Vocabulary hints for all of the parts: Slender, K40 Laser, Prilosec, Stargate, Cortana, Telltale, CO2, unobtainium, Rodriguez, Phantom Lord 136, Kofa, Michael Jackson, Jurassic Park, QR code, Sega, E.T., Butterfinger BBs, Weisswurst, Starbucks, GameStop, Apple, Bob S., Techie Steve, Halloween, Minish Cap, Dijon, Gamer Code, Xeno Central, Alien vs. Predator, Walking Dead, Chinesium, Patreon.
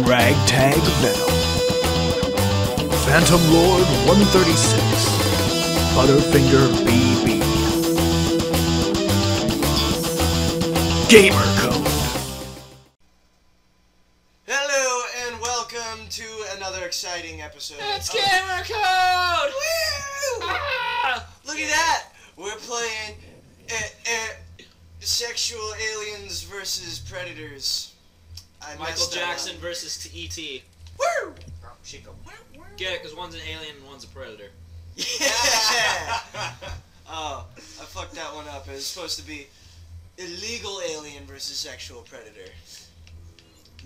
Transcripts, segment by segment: Ragtag Venom, Phantom Lord 136, Butterfinger BBs, Gamer Code. Hello and welcome to another exciting episode. It's Gamer Code! Woo! Ah! Look at that! We're playing sexual aliens versus predators. Michael Jackson versus E.T. Woo! Get it, because one's an alien and one's a predator. Yeah! Oh, I fucked that one up. It was supposed to be illegal alien versus sexual predator.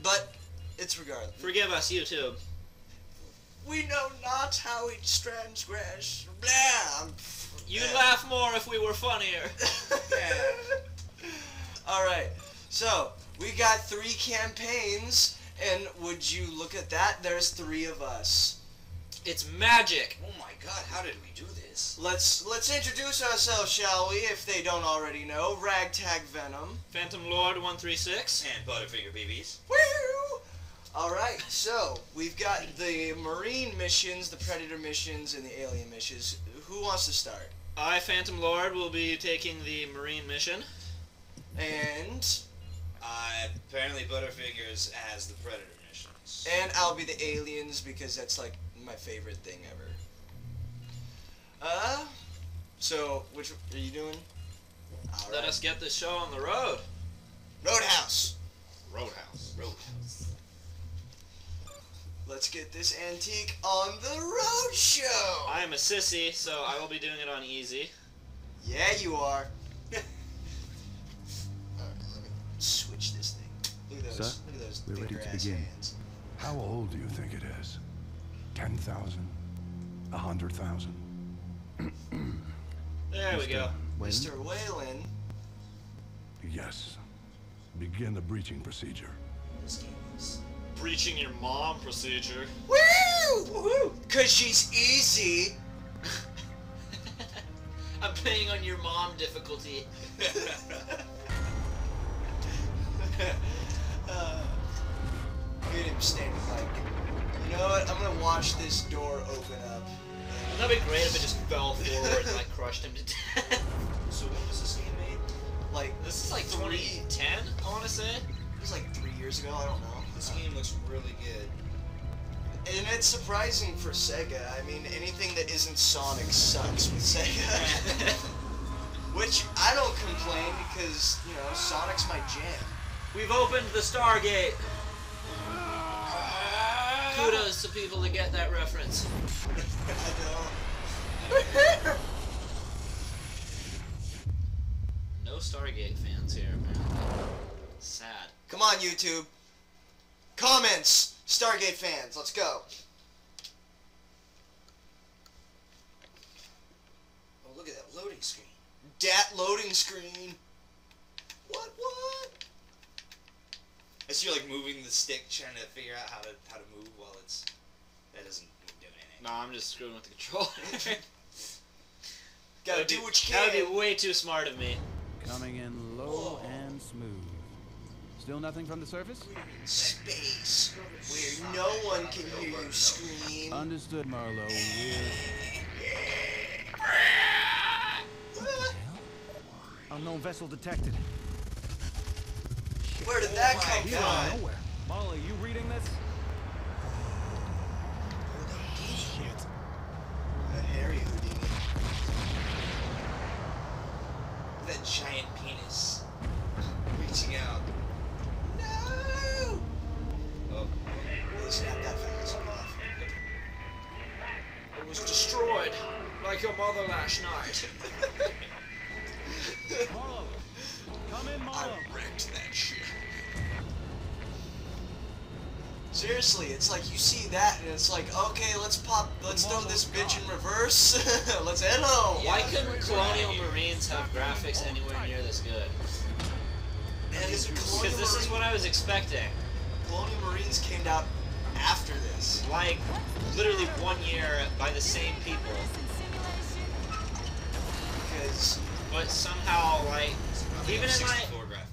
But, it's regardless. Forgive us, YouTube. We know not how we transgress. Blah! You'd laugh more if we were funnier. Alright, so... we got 3 campaigns, and would you look at that? There's 3 of us. It's magic. Oh my god, how did we do this? Let's introduce ourselves, shall we, if they don't already know. Ragtag Venom. Phantom Lord 136. And Butterfinger BBs. Woo! Alright, so, we've got the Marine missions, the Predator missions, and the Alien missions. Who wants to start? I, Phantom Lord, will be taking the Marine mission. And... apparently Butterfingers has the Predator missions. And I'll be the aliens because that's like my favorite thing ever. So which are you doing? All right. Let us get this show on the road. Roadhouse. Roadhouse. Roadhouse. Let's get this antique on the road show. I am a sissy, so I will be doing it on easy. Yeah, you are. Switch this thing. Look at those. Look at those. We're ready to begin. Hands. How old do you think it is? 10,000? 100,000? There we go. Mr. Waylon. Yes. Begin the breaching procedure. This game is breaching your mom procedure. Woo! Woohoo! Cause she's easy. I'm playing on your mom difficulty. Look at him standing like, you know what, I'm gonna watch this door open up. That'd be great if it just fell forward and like crushed him to death. So when was this game made? Like, this is like 2010, I wanna say? It was like 3 years ago, I don't know. This game looks really good. And it's surprising for Sega. I mean, anything that isn't Sonic sucks with Sega. Which, I don't complain because, you know, Sonic's my jam. We've opened the Stargate! Kudos to people that get that reference. I don't. No Stargate fans here, apparently. Sad. Come on, YouTube! Comments! Stargate fans, let's go! Oh, look at that loading screen. Dat loading screen! What? I see you like moving the stick, trying to figure out how to move while it's... That doesn't do anything. Nah, I'm just screwing with the controller. Gotta do what you can. That would be way too smart of me. Coming in low and smooth. Still nothing from the surface? We're in space, where no one can hear you scream. Understood, Marlo. Unknown vessel detected. Where did that come from? Molly, you reading this? Shit. That hairy Houdini. That giant penis reaching out. No! Oh, it's not that fast. It was destroyed, like your mother last night. Marlo, come in, Marlo. I wrecked that shit. Seriously, it's like you see that and it's like, okay, let's throw this bitch in reverse. Let's hello. Yeah, why couldn't Colonial Marines have graphics anywhere near this good? Because this is what I was expecting. Colonial Marines came out after this, like literally 1 year by the same people. Because. But somehow, like, even in my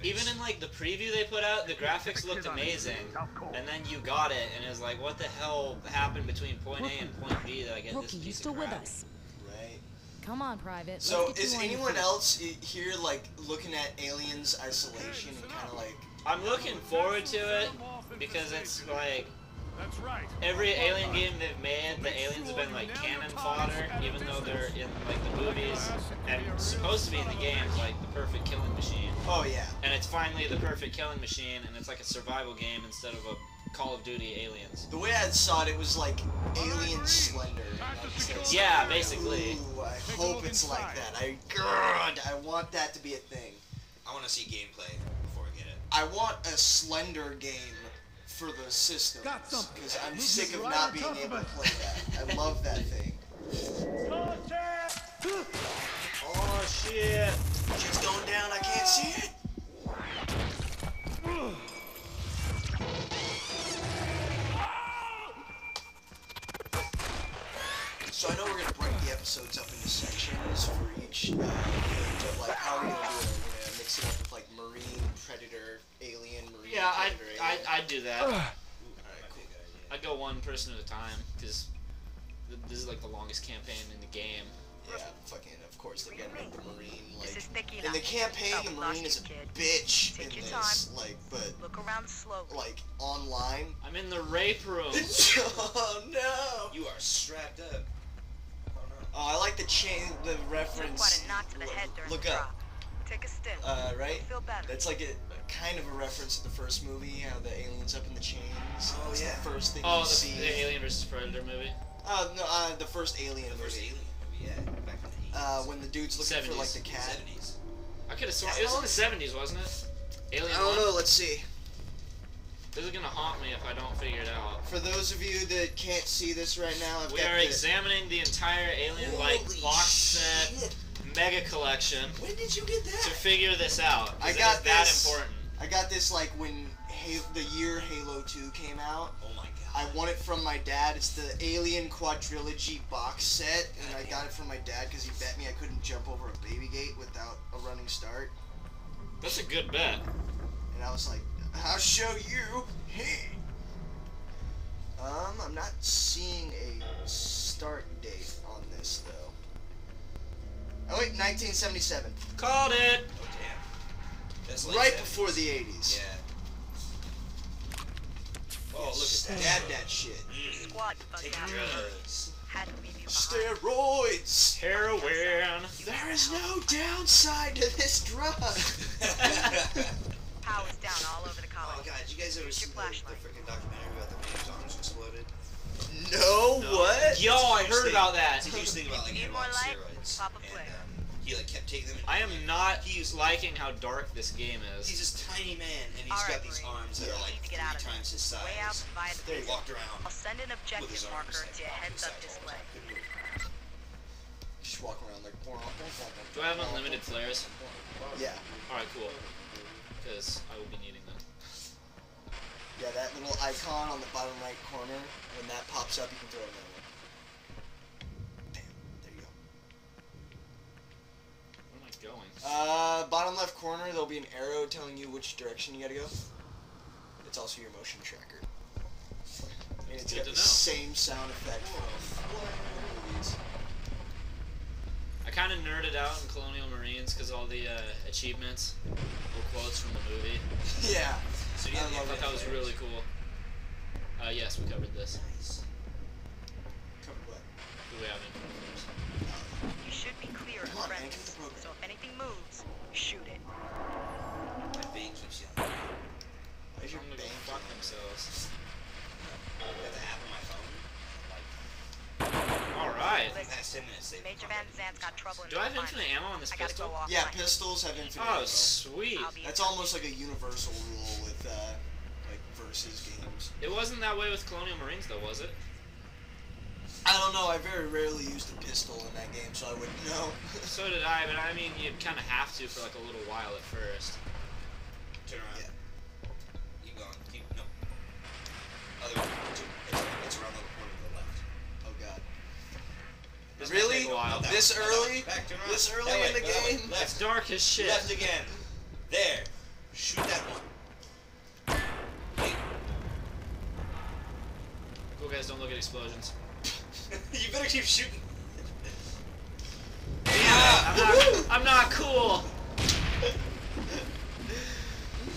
even in like the preview they put out, the graphics looked amazing, and then you got it, and it was like, what the hell happened between point A and point B that I get this piece of crap? Right. Come on, Private. So is anyone else here like looking at Aliens Isolation and kind of like? I'm looking forward to it because it's like. That's right. Every alien game they've made, the aliens have been like cannon fodder, even though they're in like the movies and supposed to be in the games, like the perfect killing machine. Oh yeah. And it's finally the perfect killing machine, and it's like a survival game instead of a Call of Duty Aliens. The way I saw it, it was like Alien Slender. Yeah, basically. Ooh, I hope it's like that. I want that to be a thing. I want to see gameplay before I get it. I want a Slender game. For the system, because I'm sick of not being able to play that. I love that thing. Oh shit! Shit's going down. I can't see it. So I know we're gonna break the episodes up into sections for each game, but like how are we gonna do it? Mix it up with like Marine, Predator, Alien, Marine, yeah, Predator, Alien. Yeah, I'd do that. Ooh, all right, cool. I'd go one person at a time, because this is like the longest campaign in the game. Yeah, fucking, of course, they're gonna make the Marine, like... In the campaign, the Marine is a bitch in this, like, but... Look around slowly. Like, online. I'm in the rape room! Oh, no! You are strapped up. Oh, I like the reference... Look up. Take a step. Right? That's like a kind of a reference to the first movie, how the alien's up in the chains. Oh, yeah. The first thing you see. Oh, the Alien vs. Predator movie? No, the first Alien movie. The first Alien movie, yeah. Back in the 80s. When the dude's looking for, like, the cat. 70s. I could have sworn it was in the 70s, wasn't it? Alien I don't know, let's see. This is gonna haunt me if I don't figure it out. For those of you that can't see this right now, I've got examining the entire Alien, box set. Mega collection. When did you get that? To figure this out. I got this. That important. I got this like when the year Halo 2 came out. Oh my god. I won it from my dad. It's the Alien Quadrilogy box set, and I got it from my dad because he bet me I couldn't jump over a baby gate without a running start. That's a good bet. And I was like, I'll show you. Hey. I'm not seeing a start date on this though. Oh wait, 1977. Called it! Oh damn. That's right 70s. Before the 80s. Yeah. Oh, look at that. Dab that shit. Squad drugs. Steroids. Heroin. There is no downside to this drug. Power's down all over the college. Oh god, did you guys ever see the freaking documentary about the man's arms exploded? No, what? Yo, I heard about that. It's a huge thing about like steroids. And, he like kept taking them. I am not liking how dark this game is. He's this tiny man, and he's got these arms that are like 3 times his size. There he walked around. I'll send an objective marker to a heads-up display. Just walk around like. Do I have unlimited flares? Yeah. All right, cool. Because I will be needing them. Yeah, that little icon on the bottom right corner, when that pops up, you can throw another one. Damn, there you go. Where am I going? Bottom left corner, there'll be an arrow telling you which direction you gotta go. It's also your motion tracker. And it's got the same sound effect. I kind of nerded out in Colonial Marines because all the achievements were quotes from the movie. Yeah. So yeah, I thought that was really cool. Yes, we covered this. Nice. Covered what? Do we have any? You should be clear of friends. So if anything moves, shoot it. My bangs are shit. Why is your bang fuck themselves? I got the app on my phone. Alright. Major Van Zandt's got trouble. Do I have infinite ammo on this pistol? Yeah, pistols have infinite ammo. Oh, sweet. That's almost like a universal rule with, like, versus games. It wasn't that way with Colonial Marines, though, was it? I don't know. I very rarely used a pistol in that game, so I wouldn't know. So did I, but I mean, you'd kind of have to for, like, a little while at first. Turn around. Yeah. Keep going. Keep... No. Other one. It's around the corner to the left. Oh, God. Really? This early? This early in the game? It's dark as shit. Left again. There. guys don't look at explosions. You better keep shooting. Damn it, I'm not cool.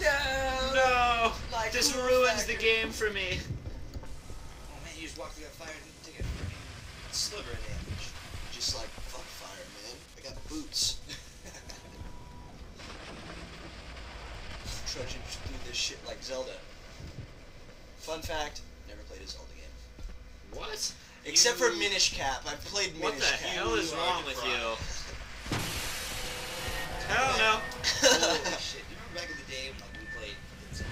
No. No. Like this ruins the game for me. Oh man, you just walked through that fire and didn't take a sliver of damage. Just like, fuck fire, man. I got boots. Trudging through this shit like Zelda. Fun fact, never played a Zelda game. What? Except for Minish Cap. I've played Minish Cap. What the hell is wrong with you? I don't know. Holy shit. You remember back in the day when like, we played Zelda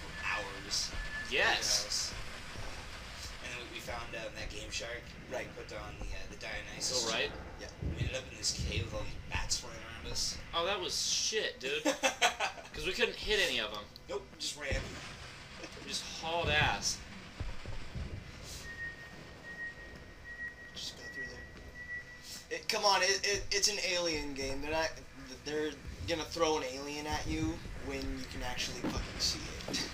for hours? Yes. And we found that Game Shark. Right. Put on the Dionysus. Oh, right? Yeah. We ended up in this cave with all these bats flying around us. Oh, that was shit, dude. Because we couldn't hit any of them. Nope, just ran. We just hauled ass. Just go through there. Come on, it's an alien game. They're gonna throw an alien at you when you can actually fucking see it.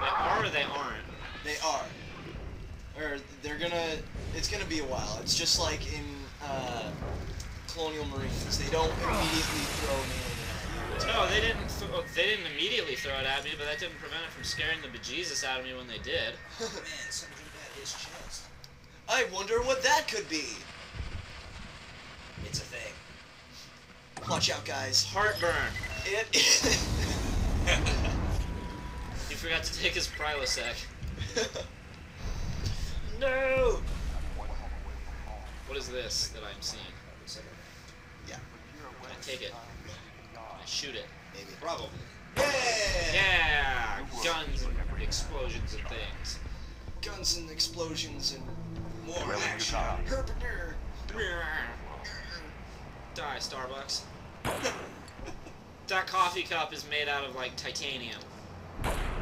They are or they aren't? They are. Or they're gonna... It's gonna be a while. It's just like in Colonial Marines. They don't immediately throw an alien at you. No, they didn't, they didn't immediately throw it at me, but that didn't prevent it from scaring the bejesus out of me when they did. Oh man, something about his chest. I wonder what that could be. It's a thing. Watch out, guys. Heartburn. It is. He forgot to take his Prilosec. No! What is this that I'm seeing? Yeah. Can I take it? Can I shoot it? Maybe. Probably. Yeah! Guns and explosions and things. Guns and explosions and more action. Herpiner! Die, Starbucks. That coffee cup is made out of, like, titanium.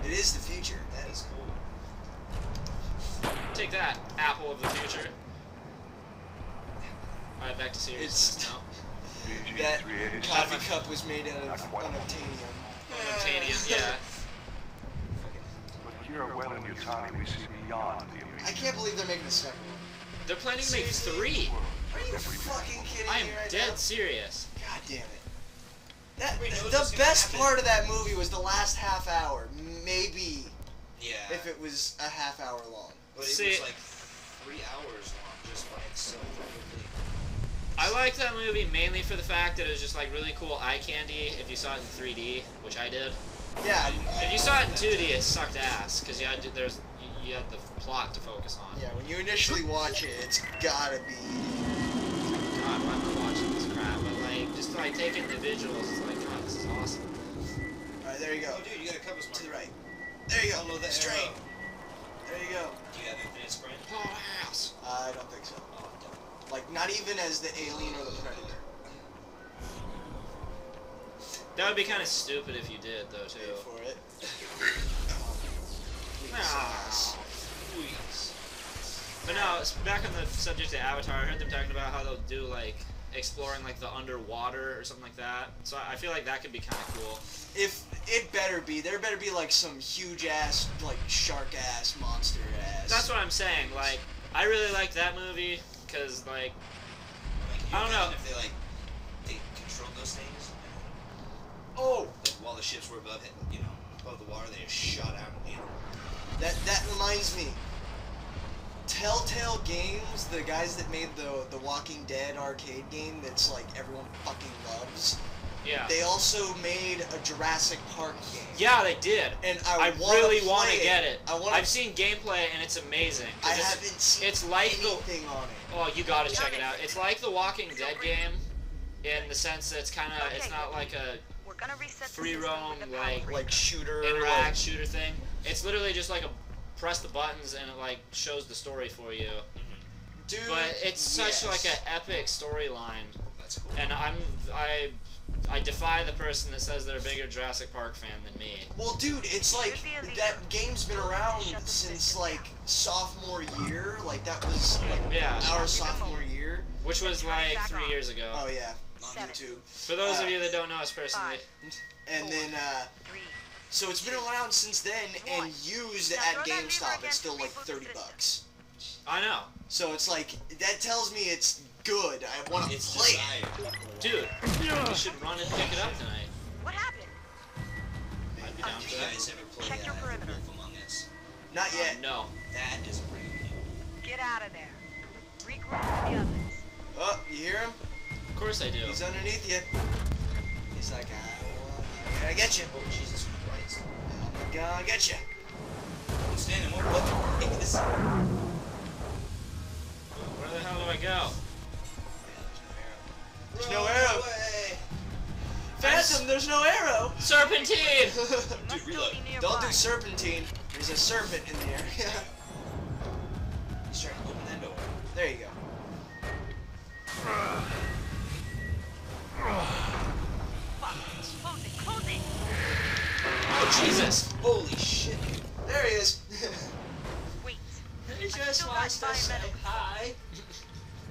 It is the future. That is cool. Take that, Apple of the future. Alright, back to serious. It's... No. That coffee cup was made out of unobtainium. Unobtainium, yeah. But here at Waylon Yukani, we see beyond the illusion. I can't believe they're making a second one. They're planning to make three. Are you fucking kidding me right now? I'm dead serious. God damn it. That, the best part of that movie was the last half hour. Maybe. Yeah. If it was a half hour long. But it was like 3 hours long, just like so vividly. I liked that movie mainly for the fact that it was just like really cool eye candy if you saw it in 3D, which I did. Yeah. If you saw it in 2D, it sucked ass, because you had the plot to focus on. Yeah, when you initially watch it, it's gotta be... I'm not watching this crap, but like, just like taking the visuals, it's like, oh, this is awesome. Alright, there you go. Oh, dude, you gotta cover smart. To the right. There you go. Follow that straight. Arrow. There you go. Do you have infinite sprint? Oh, house. I don't think so. Oh, don't. Like, not even as the alien or the predator. That would be kind of stupid if you did, though, too. Wait for it. Oh, please. But no, it's back on the subject of Avatar, I heard them talking about how they'll do, like, exploring, like, the underwater or something like that. So I feel like that could be kind of cool. If it better be. There better be, like, some huge-ass, like, shark-ass, monster-ass. That's what I'm saying. Like, I really liked that movie because, like, I don't know. If they, like, they controlled those things. Oh! Like, while the ships were above it, you know, above the water, they just shot out, you know. That reminds me. Telltale Games, the guys that made the Walking Dead arcade game that's like everyone fucking loves. Yeah. They also made a Jurassic Park game. Yeah, they did. And I really want to get it. I've seen gameplay and it's amazing. I haven't seen anything on it. Oh, you gotta check it out. It's like the Walking Dead game in the sense that it's kind of it's not like a free roam like shooter interact shooter thing. It's literally just like a press the buttons and it like shows the story for you. Dude, but it's such like an epic storyline. That's cool. And I defy the person that says they're a bigger Jurassic Park fan than me. Well, dude, it's like that game's been around since like sophomore year. Like that was like our sophomore year, which was like 3 years ago. Oh yeah, on YouTube. For those of you that don't know us personally. And then So it's been around since then, and used at GameStop, it's still like $30. I know. So it's like, that tells me it's good. I want to play it. Dude, you should run and pick it up tonight. What happened? I'd be down for that. You guys ever played Wolf Among Us? Not yet. No. That is pretty cool. Get out of there. Regroup with the others. Oh, you hear him? Of course I do. He's underneath you. He's like, I'm gonna get you. Oh, Jesus Christ. I'm gonna get you. I'm standing over. What the this? Where the hell do I go? There's no arrow. Phantom, there's no arrow. Serpentine. Dude, reload. Don't do serpentine. There's a serpent in there. He's trying to open that door. There you go. Oh Jesus! Holy shit! There he is. Wait. He just wants to say hi.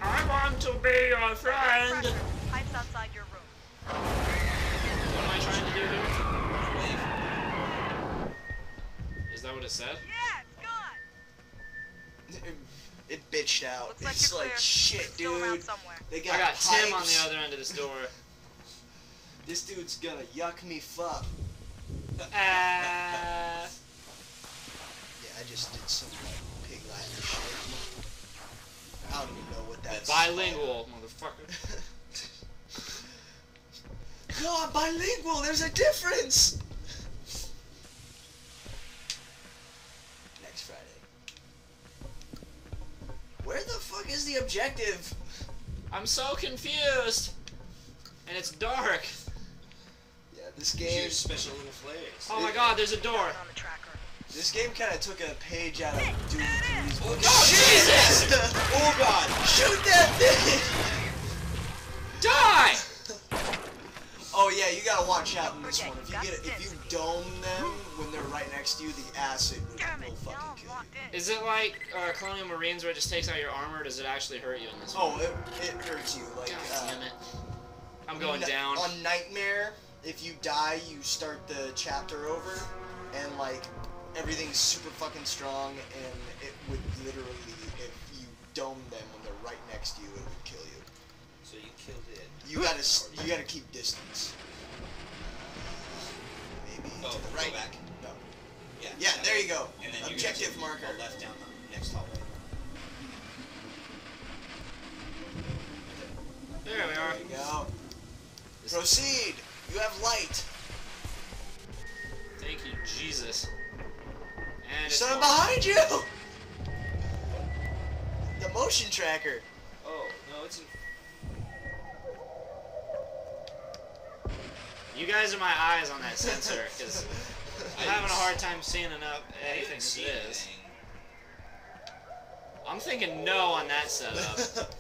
I want to be your friend. Pipes outside your room. What am I trying to do here? Is that what it said? Yeah, it's gone. It bitched out. Looks it's like clear. Shit, dude. They got Tim on the other end of this door. This dude's gonna yuck me fuck. Yeah, I just did some like pig Latin shit. I don't even know what that's. Bilingual, motherfucker. No, I'm bilingual. There's a difference. Next Friday. Where the fuck is the objective? I'm so confused. And it's dark. Yeah, this game. Special little flares. Oh my God, there's a door. This game kind of took a page out of Doom 3's book. Oh Jesus! Oh God! Shoot that thing! Die! Oh yeah, you gotta watch out in this one. If you dome them when they're right next to you, the acid will fucking kill you. Is it like Colonial Marines, where it just takes out your armor? Or does it actually hurt you in this one? Oh, it hurts you. Like, God damn it. I'm going down. On Nightmare, if you die, you start the chapter over, and like everything's super fucking strong, and it would literally, if you dome them when they're right next to you, it would kill you. So you killed it. You gotta keep distance. Maybe to the right. Back. No. Yeah. Yeah. There you go. And then objective marker. Left down the next hallway. There we are. There you go. Proceed! You have light! Thank you, Jesus. And it's someone behind you! The motion tracker! Oh, no, it's in... You guys are my eyes on that sensor, because I'm having a hard time seeing enough anything as it is. I'm thinking no on that setup.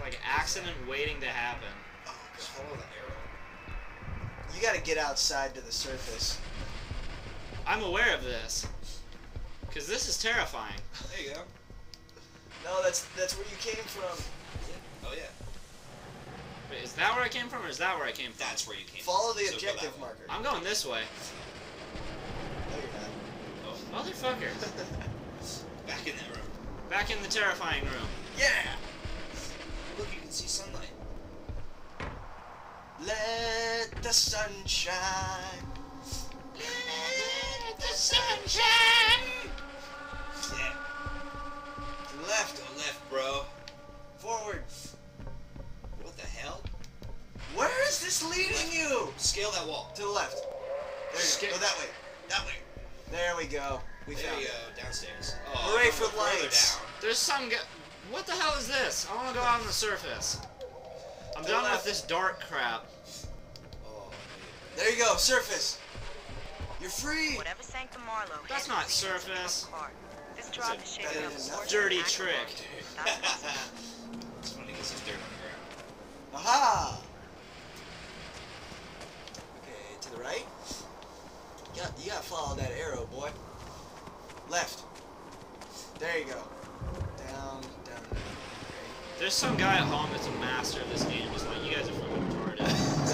Like accident waiting to happen. Oh, just follow the arrow. You gotta get outside to the surface. I'm aware of this, cause this is terrifying. There you go. No, that's where you came from. Yeah. Oh yeah. Wait, is that where I came from, or is that where I came from? That's where you came from. Follow the objective marker. I'm going this way. No, you're not. Oh, motherfucker. Back in that room. Back in the terrifying room. Yeah. Look, you can see sunlight. Let the sun shine. Let the sun shine. Yeah. To the left. Go left, bro. Forward. What the hell? Where is this leading you? Scale that wall. To the left. There you go. Go that way. That way. There we go. There we go. Downstairs. Oh, hooray for lights. There's some guy. What the hell is this? I want to go out on the surface. I'm done with this dark crap. Oh, there you go, surface. You're free. Whatever sank to Marlo. That's not surface. This drop is shaking up a dirty trick. It's funny because there's dirt on the ground. Aha! Okay, to the right. You gotta follow that arrow, boy. Left. There you go. Down. There's some guy at home that's a master of this game. Just like, you guys are fucking retarded.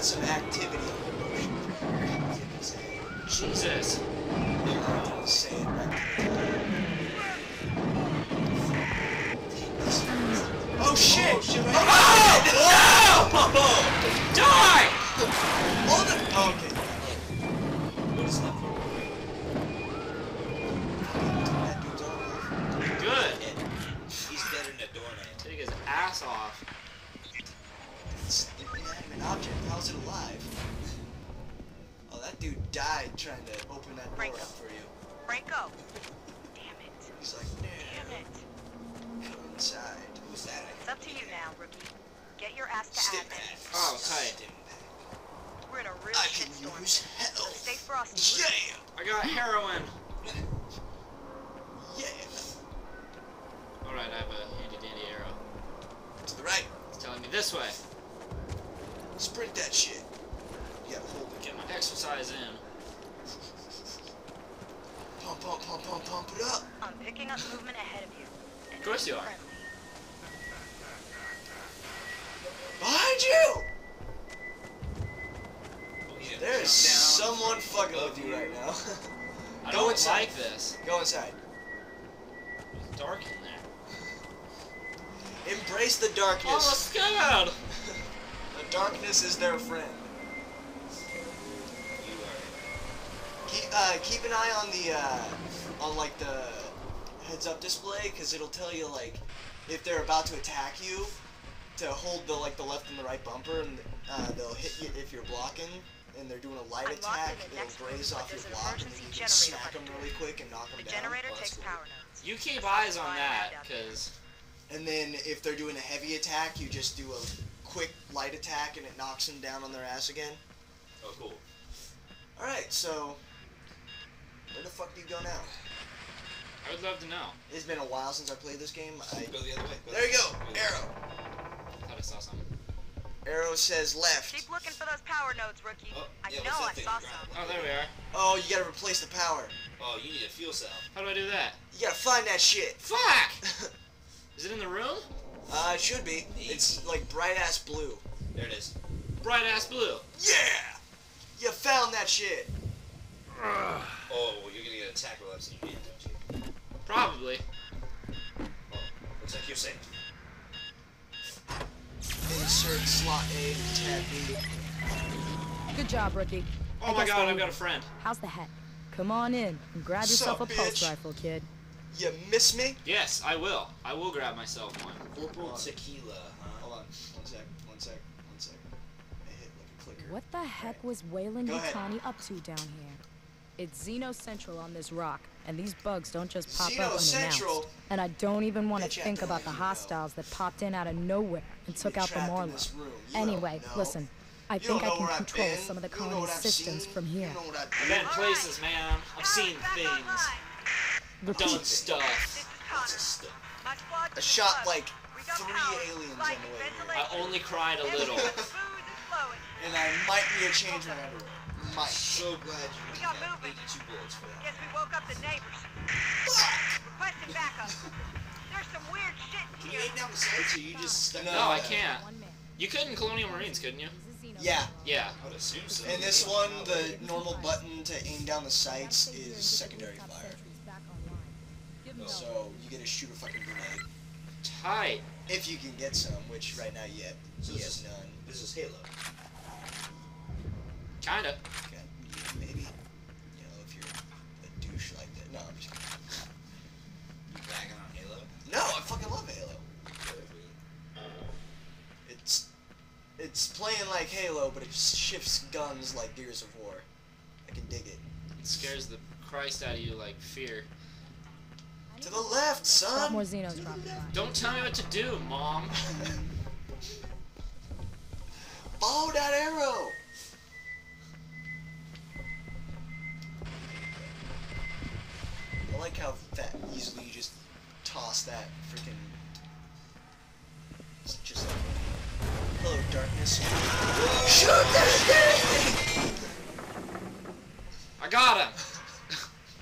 got some activity. Jesus. Oh shit! Oh, shit. Oh, no! Die! Hold it! Oh, okay. What is that for? Good. He's dead in the doorway. Take his ass off. It's an inanimate object. How's it alive? Oh, that dude died trying to open that door up for you. Franco! Damn it. He's like, damn it. Come inside. Who's that? It's up to you now, rookie. Get your ass to admin. Oh, tight. We're in a real shitstorm. So stay frosty. Yeah! I got heroin. Yeah. Alright, I have a handy dandy arrow. To the right. It's telling me this way. Sprint that shit. Yeah, hold it. Get my exercise in. Pump, pump, pump, pump, pump it up. I'm picking up movement ahead of you. Of course you are. Behind you! There is someone fucking with you right now. I don't like this. Go inside. It's dark in there. Embrace the darkness. Oh, scared. The darkness is their friend. You are. Keep an eye on the on like the heads-up display, because it'll tell you like if they're about to attack you, to hold the like the left and the right bumper, and they'll hit you if you're blocking. And they're doing a light attack, it'll graze off your block, and then you can smack them really quick and knock them down. The generator takes power nodes. You keep eyes on that, because... And then, if they're doing a heavy attack, you just do a quick light attack, and it knocks them down on their ass again. Oh, cool. Alright, so... Where the fuck do you go now? I would love to know. It's been a while since I played this game. Go the other way. There you go! Arrow! I thought I saw something. Arrow says left. Keep looking for those power nodes, rookie. Oh, yeah, I know I saw some. Oh, there we are. Oh, you gotta replace the power. Oh, you need a fuel cell. How do I do that? You gotta find that shit. Fuck! Is it in the room? It should be. It's like bright-ass blue. There it is. Bright-ass blue. Yeah! You found that shit. Oh, well, you're gonna get attacked while I'm seeing you, don't you? Probably. Oh, looks like you're safe. Insert slot A to tab B. Good job, rookie. Oh my god, I've got a friend. How's the hat? Come on in and grab yourself a pulse rifle, kid. You miss me? Yes, I will. I will grab myself one. Purple tequila, huh? Hold on. One sec. I hit like a clicker. What the heck was Waylon Yukani up to down here? It's Xeno Central on this rock, and these bugs don't just pop up unannounced. And I don't even want to think about the hostiles that popped in out of nowhere and took out the Marlo. Anyway, listen, I think I can control some of the colony's systems from here. I've been places, man. I've seen things. I've done stuff. I shot like 3 aliens on the way here. I only cried a little. And I might be a change when I do it. I'm so glad you got moving. Guess we woke up the neighbors. Requesting backup. There's some weird shit here. You just no, I can't. You couldn't Colonial Marines, couldn't you? Yeah. Yeah. I would assume so. In this one, the normal button to aim down the sights is secondary fire. So you get to shoot a fucking grenade. Tight. If you can get some, which right now yet he has none. This is Halo. Kinda. Okay, maybe. You know, if you're a douche like that. No, I'm just kidding. You bagging on Halo? No, I fucking love Halo. It's playing like Halo, but it shifts guns like Gears of War. I can dig it. It scares the Christ out of you like fear. To the left, son! More Xenos. Don't tell me what to do, Mom. Follow that arrow! I like how that easily you just toss that freaking. It's just like, hello, darkness. Whoa. Shoot that thing! I got him!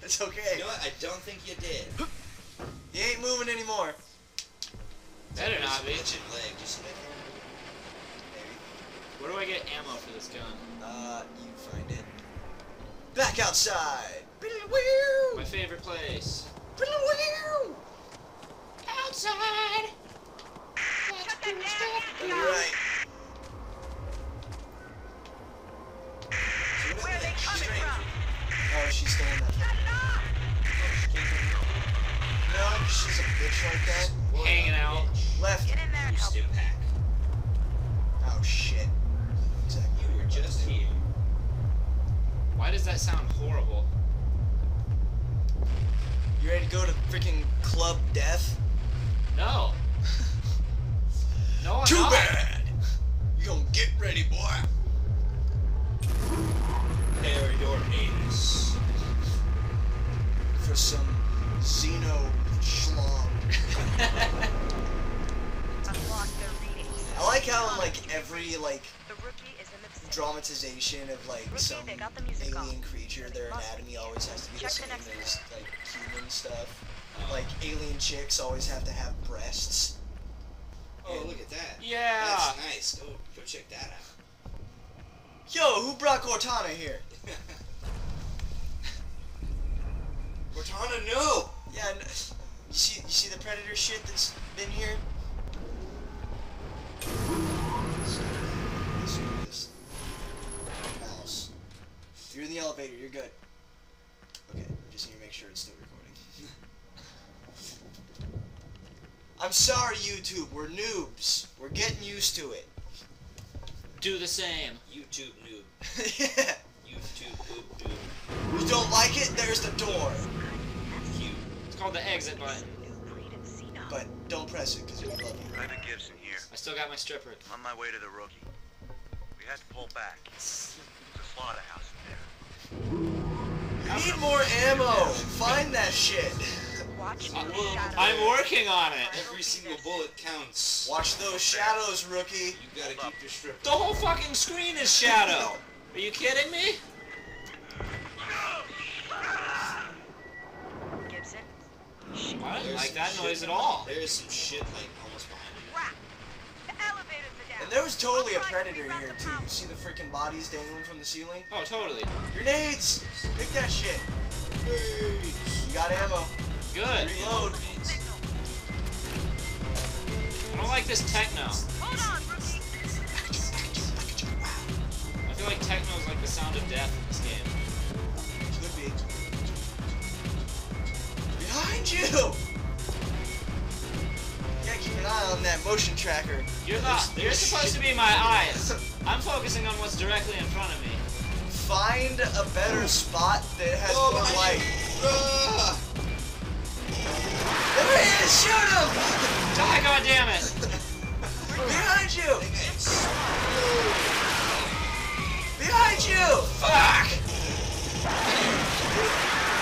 It's okay. You know what? I don't think you did. You ain't moving anymore. Better not be. Maybe. Where do I get ammo for this gun? You find it. Back outside! My favorite place. Outside! That's cool stuff. Alright. Where are they coming from? Oh, she's still in that. Shut up! Oh, she can't go. No, she's a bitch like that. Well, hanging out. Left. Get in there, stupid pack. Oh, shit. Exactly. You were just here. Why does that sound horrible? You ready to go to freaking Club Death? No. No, I'm not. Too bad. You gonna get ready, boy. There your anus. For some Xeno schlong. I like how in like every like dramatization of like some alien creature, their anatomy always has to be the same as like human stuff. Like alien chicks always have to have breasts. Oh, look at that. Yeah. That's nice. Go check that out. Yo, who brought Cortana here? Cortana, no! Yeah, no. You see the Predator shit that's been here? Mouse. You're in the elevator, you're good. Okay, just need to make sure it's still recording. I'm sorry, YouTube, we're noobs. We're getting used to it. Do the same. YouTube noob. Yeah. YouTube noob noob. You don't like it? There's the door. It's called the exit button. But don't press it, because we love you. Private Gibson here. I still got my stripper. On my way to the Rookie. We had to pull back. There's a slaughterhouse in there. You need more ammo! Find that shit! I'm working on it. Every single bullet counts. Watch those shadows, Rookie. You gotta keep your strip. The whole fucking screen is shadow. Are you kidding me? Gibson. I didn't like that noise at all. There's some shit like almost behind me. The elevators are down. And there was totally a Predator here too. You see the freaking bodies dangling from the ceiling? Oh, totally. Grenades. Pick that shit. You got ammo. Good. Reload. I don't like this techno. Hold on, Rookie. I feel like techno is like the sound of death in this game. Could be. Behind you! You gotta keep an eye on that motion tracker. You're not. You're supposed to be my eyes. I'm focusing on what's directly in front of me. Find a better spot that has more light. There he is! Shoot him! Die, goddammit! Behind you! Behind you! Fuck!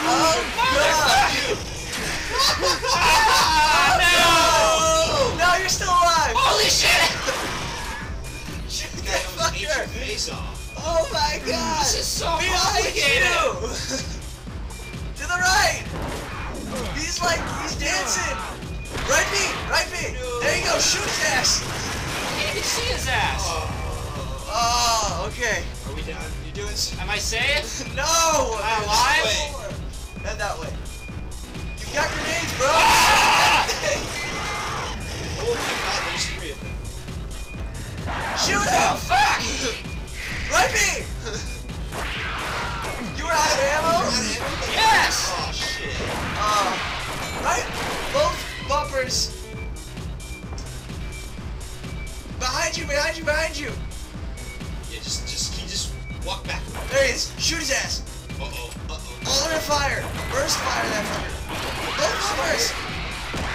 Oh, God! No! No, you're still alive! Holy shit! Shoot that fucker! Face off. Oh my God! This is so complicated! To the right! He's like, he's dancing! Right me! Right me! No. There you go! Shoot his ass! I can't even see his ass! Oh, okay. Are we done? You doing this? Am I safe? No! Am I alive? Head that way. You got grenades, bro! Ah! Oh my God, there's three of them. Shoot him! Fuck! Right me! You were out of ammo? Yes! Oh, shit. Right? Both bumpers. Behind you, behind you, behind you. Yeah, just walk back. There he is. Shoot his ass. Uh-oh, uh-oh. All under fire. Burst fire that fucker. Both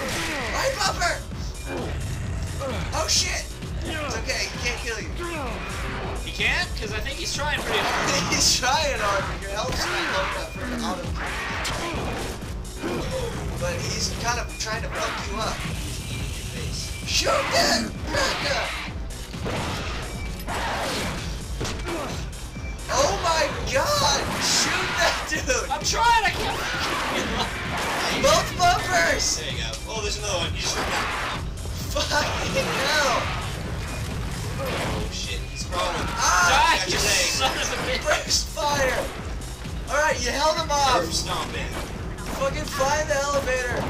bumpers. Right bumper. Right bumper. Oh, shit. It's okay. He can't kill you. He can't? Because I think he's trying pretty hard. He's trying hard, but your health's not low enough for an auto. But he's kind of trying to fuck you up. He's eating your face. Shoot him! Oh my God! Shoot that dude! I'm trying! I can't. Both bumpers! There you go. Oh, there's another one. You shoot that. Fucking hell! Oh shit, he's crawling. Ah! Die, you son of a bitch! Breaks fire! Alright, you held him off! Curb stomping. Fucking find the elevator!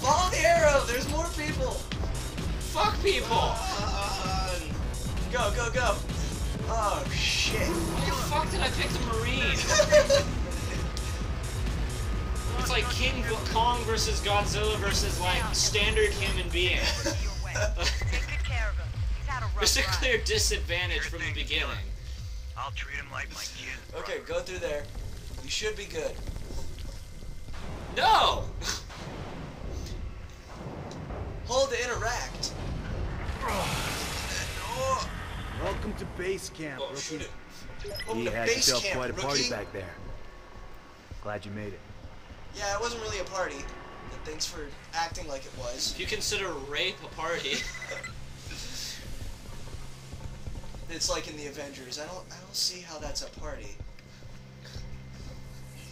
Follow the arrow! There's more people! Fuck people! Go, go, go! Oh shit! Why the fuck did I pick the Marine? It's like King Kong versus Godzilla versus like standard human being. There's a clear disadvantage from the beginning. I'll treat him like my kid. Okay, go through there. You should be good. No! Hold to interact. Welcome to base camp, oh, rookie. You had yourself quite a party back there. Glad you made it. Yeah, it wasn't really a party, but thanks for acting like it was. If you consider rape a party. It's like in the Avengers. I don't see how that's a party.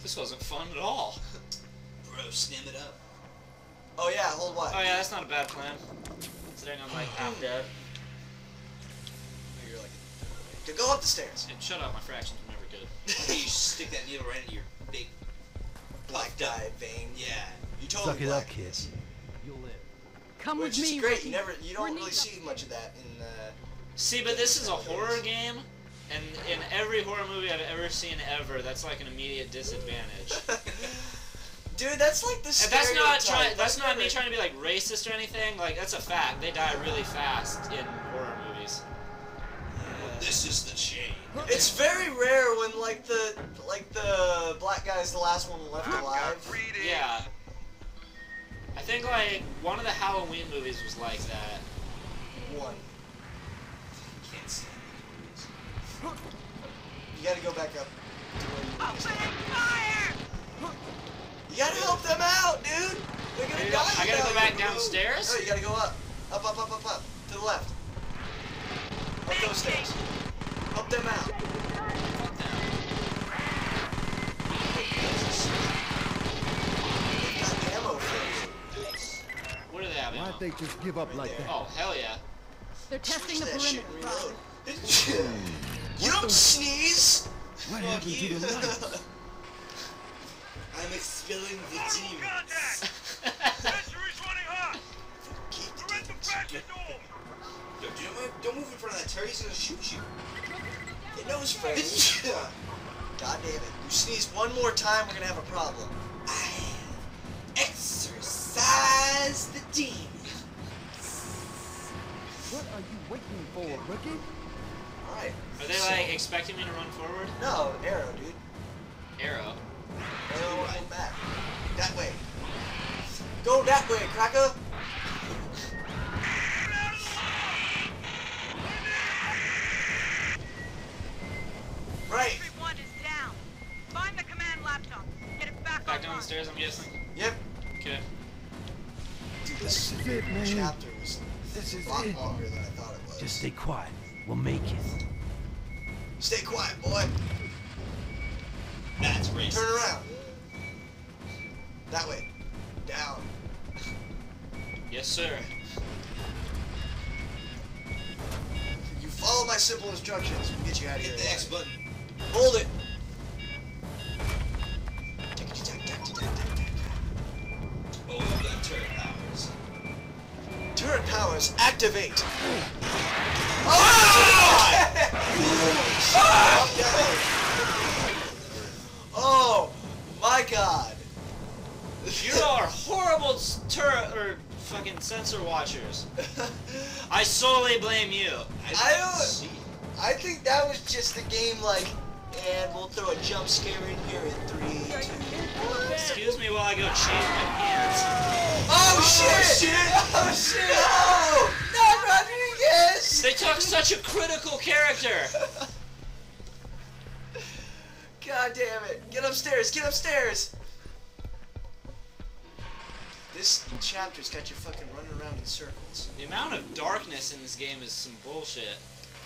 This wasn't fun at all. Bro, snim it up. Oh yeah, hold what? Oh yeah, that's not a bad plan. Considering I'm like half dead. You're like a... Go up the stairs. And shut up, my fractions were never good. You stick that needle right into your big black dye vein. Yeah. You totally suck it up, kid. You'll live. Come with me. Which is great. You don't really see much of that in See, but this is a horror game, and in every horror movie I've ever seen ever, that's like an immediate disadvantage. Dude, that's like the stereotype. That's not me trying to be like racist or anything. Like that's a fact. They die really fast in horror movies. Yeah. This is the chain. It's very rare when like the black guy's the last one left alive. Yeah. I think like one of the Halloween movies was like that. One. You can't see the movies. You gotta go back up. Open fire! You gotta help them out, dude! They're gonna die! I gotta go back downstairs? No, you gotta go up. Up, up, up, up, up. To the left. Up those stairs. Help them out. They got ammo first. What do they have ammo? Why'd they just give up right like that? Oh, hell yeah. They're testing the perimeter. You don't sneeze! What happened to the lights? I'm expelling the team. Don't move in front of that Terry, he's gonna shoot you. It knows first. God damn it. You sneeze one more time, we're gonna have a problem. I have exercised the demon. What are you waiting for, rookie? Alright. Are they like expecting me to run forward? No, arrow, dude. Arrow. Arrow and back. That way. Go that way, cracker! Right. Everyone is down. Find the command laptop. Get it back on. Back downstairs, I'm guessing. Yep. Okay. Dude, this chapter was a lot longer than I thought it was. Just stay quiet. We'll make it. Stay quiet, boy. That's racist. Turn around. That way. Down. Yes, sir. You follow my simple instructions. We'll get you out of here. Hit the X button. Hold it. Oh, that turret powers. Turret powers activate. Oh! Oh! Oh my God! You are horrible fucking sensor watchers. I solely blame you. I think that was just the game. Like, and we'll throw a jump scare in here in 3, 2, 1. Excuse me while I go change my pants. Oh shit! Oh shit! Oh, no, Rodriguez! They took such a critical character. God damn it! Get upstairs! Get upstairs! This chapter's got you fucking running around in circles. The amount of darkness in this game is some bullshit.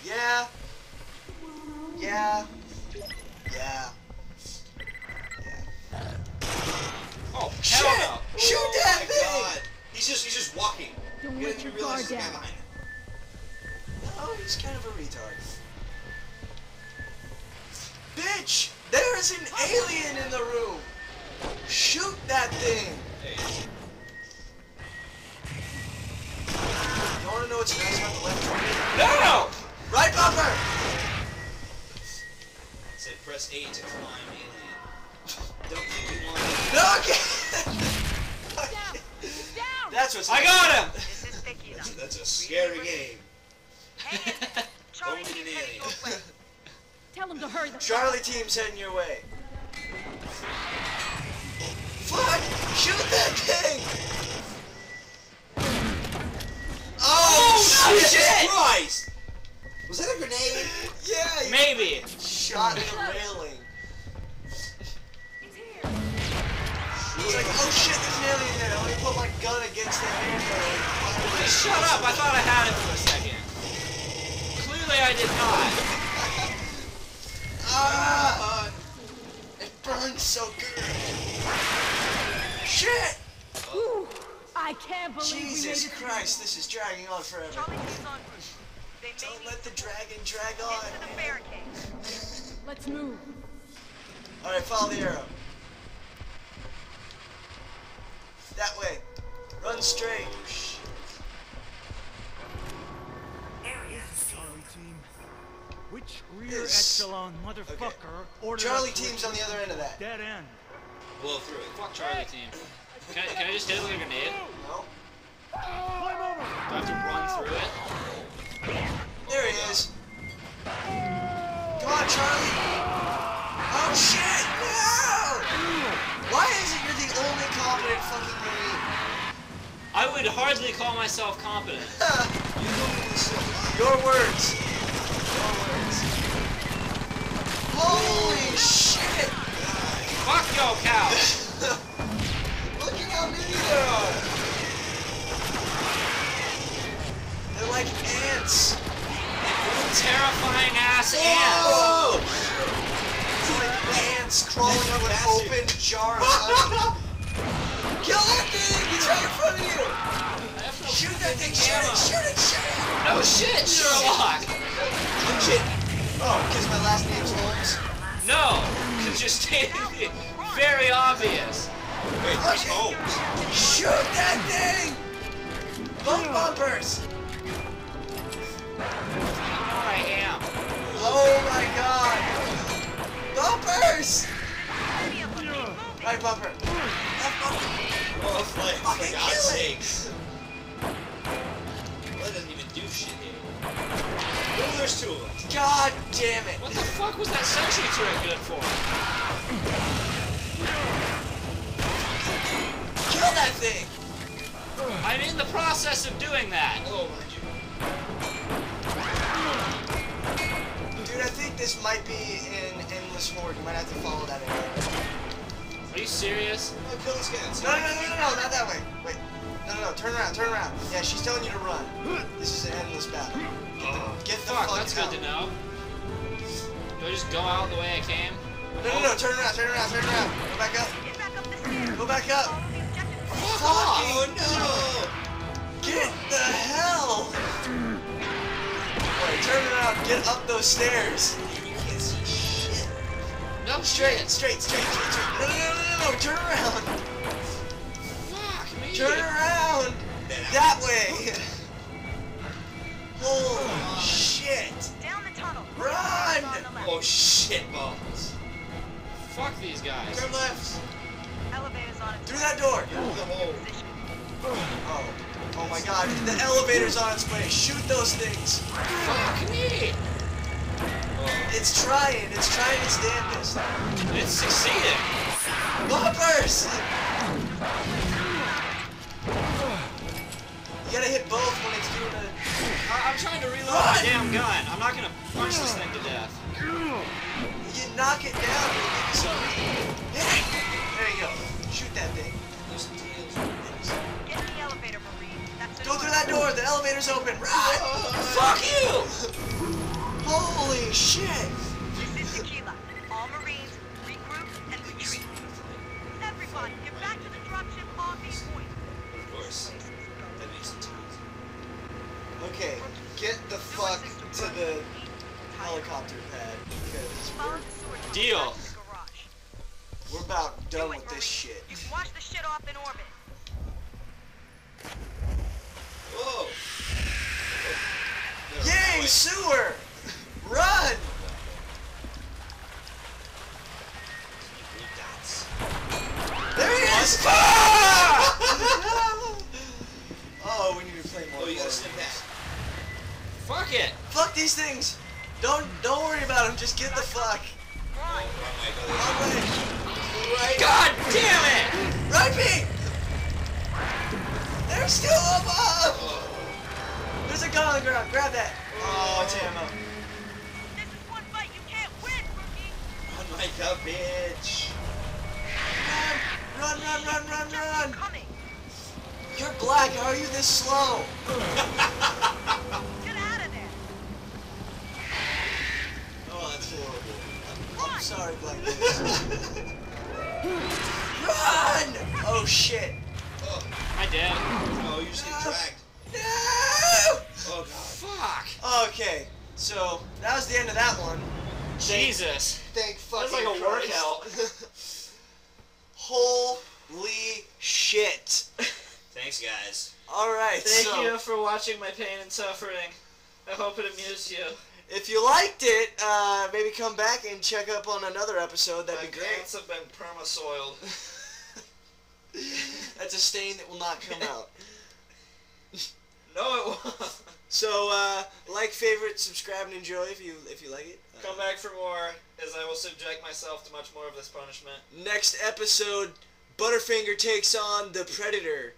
Yeah. Yeah. Yeah. Yeah. Oh shit! Hell no. Shoot that thing! God. He's just walking. Don't let your guard down. oh, he's kind of a retard. Bitch! There is an alien in the room! Shoot that thing! You wanna know what's nice about the left trigger? No! Right bumper! It said press A to climb alien. Don't think we want it. No, okay! Down. Down. That's what's nice. I got him! This is sticky enough. That's a scary game. Hey, Charlie only an alien. Tell him to hurry the Charlie team's heading your way. Fuck! Shoot that thing! Oh, shit! Jesus Christ! Was that a grenade? Yeah, maybe. Shot in the railing. It's here. He's like, oh shit, there's an alien there. Let me put my gun against the handle. Just shut up, I thought I had it for a second. Clearly I did not. Ah! It burns so good. Shit! Ooh, I can't believe Jesus we made it Christ, this is dragging on forever. Charlie, on. Don't let the dragon drag on. The let's move. Alright, follow the arrow. That way. Run straight. Which rear echelon motherfucker ordered Charlie team's on the other end of that. Dead end. Blow through it. Fuck Charlie team. Can I just hit it with a grenade? No. Climb over. Do I have to run through it? There he is. Come on, Charlie. Oh shit! No! Why is it you're the only competent fucking Marine? I would hardly call myself competent. Your words. Holy shit! Fuck your couch! Look at how many there are! They're like ants! Terrifying ass ants! Whoa! It's like ants crawling up an open jar of honey. Kill that thing! It's right in front of you! Shoot that thing! Shoot it! Shoot it! Shoot it! No shit! Sherlock! Shit! Oh, because my last name's Holmes? No, because you're stating it very obvious. Wait, there's Holmes. Shoot that thing! Bump bumpers! Oh, I am. Oh my god! Bumpers! Right bumper. Left bumper. Oh, for God's sakes. Well, that doesn't even do shit here. Oh, there's two of them. God damn it! What the fuck was that sentry turret good for? Kill that thing! I'm in the process of doing that. Oh my god! Dude, I think this might be an endless horde. You might have to follow that in. Are you serious? No, kill these guys. No, no, no, no, no, not that way. Wait. No, no, no, turn around, turn around. Yeah, she's telling you to run. This is an endless battle. Get the fuck out. That's good to know. Do I just go out the way I came? No, no, no, turn around, turn around, turn around. Go back up. Get back up the stairs. Go back up. Oh, no. Get the hell. Wait, turn around. Get up those stairs. You can't see shit. No, straight, straight, straight, straight, straight. No, no, no, no, no, turn around. Turn around! That way! Holy shit! Down the tunnel! Run! Oh shit balls! Fuck these guys! Turn left! Elevator's on its way! Through that door! Oh. Oh my god, the elevator's on its way! Shoot those things! Fuck me! It's trying its damnedest! It's succeeding! Bumpers! You gotta hit both when it's doing a... I'm trying to reload my damn gun. I'm not gonna punch this thing to death. You knock it down and you get some... Hit it! There you go. Shoot that thing. Get in the elevator, Marine. That's go through that door. The elevator's open. Run! Fuck you! Holy shit! This is tequila. All Marines, regroup and retreat. Everybody, get back to the dropship on these points. Of course. Okay, get the fuck helicopter pad because we're deal. We're about done with this shit. Watch the shit off in orbit. Whoa! Yay, sewer! Run! There he is! Oh, we need to play more. Oh, you gotta slip that. Fuck it! Fuck these things! Don't worry about them. Just get the fuck. Right. God damn it! Right me! They're still up! There's a gun on the ground. Grab that. Oh, it's ammo. This is one fight you can't win, rookie. Run like a bitch. Run! You're black. How are you this slow? Get out of there. Oh, that's horrible. I'm sorry, black. Run! Oh shit. I did. Oh, you just get dragged. No! Oh god. Fuck. Okay, so that was the end of that one. Jesus. Thank fucking Christ. That's like a workout. Holy shit. Thanks, guys. Alright, Thank you for watching my pain and suffering. I hope it amused you. If you liked it, maybe come back and check up on another episode. That'd be great. My pants have been perma-soiled. That's a stain that will not come out. No, it won't. So, like, favorite, subscribe, and enjoy if you like it. Come back for more, as I will subject myself to much more of this punishment. Next episode, Butterfinger takes on the Predator.